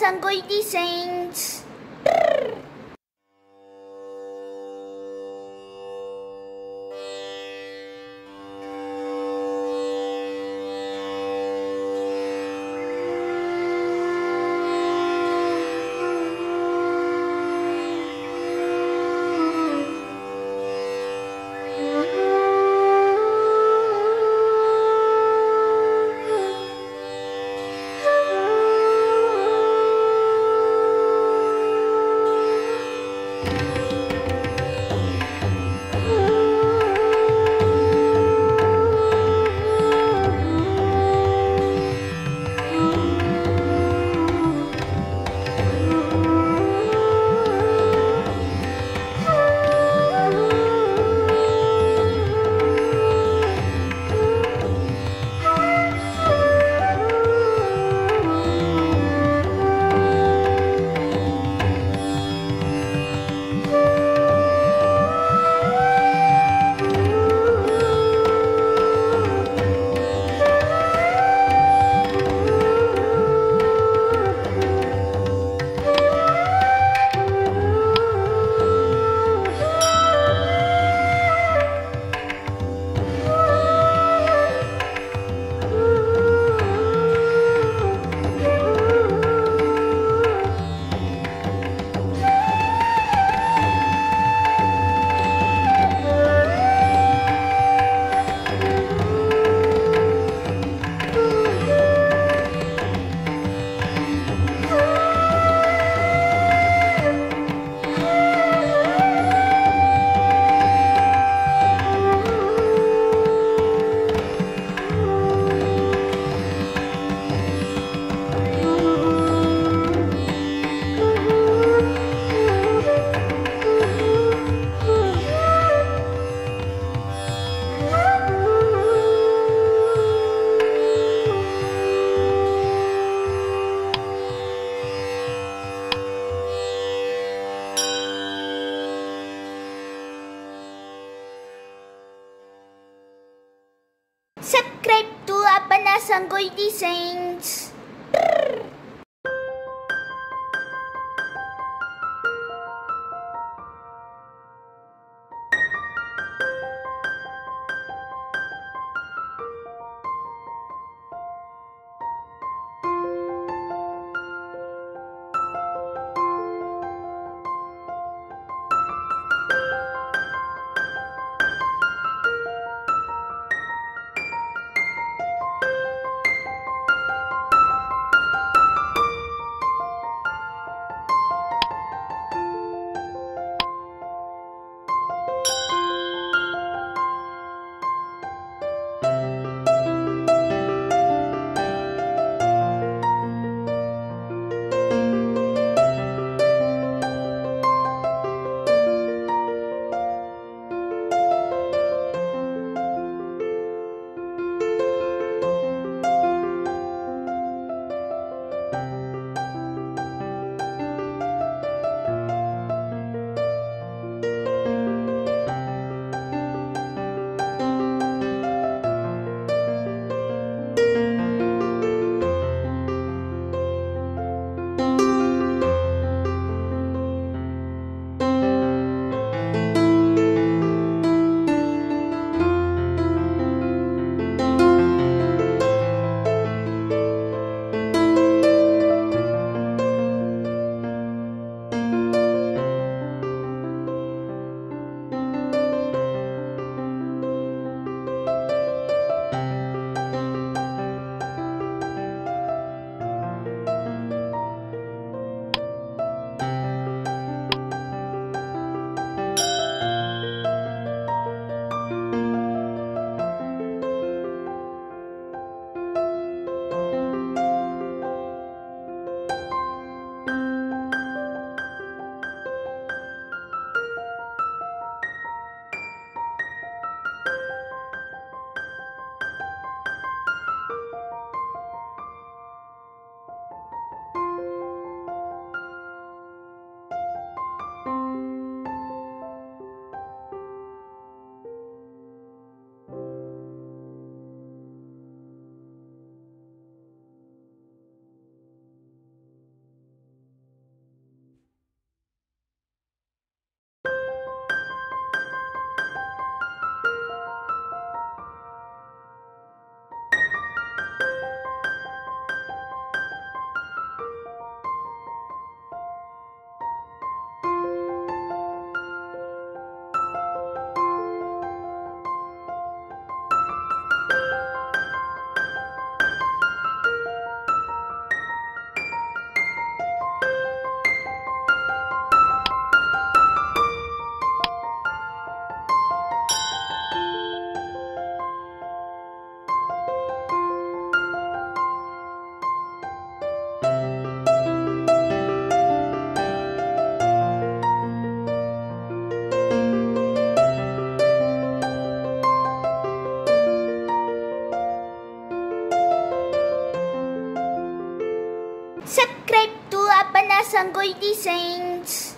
Aparna's Rangoli Designs. Subscribe to Aparna's Rangoli Designs. Aparna's Rangoli Designs.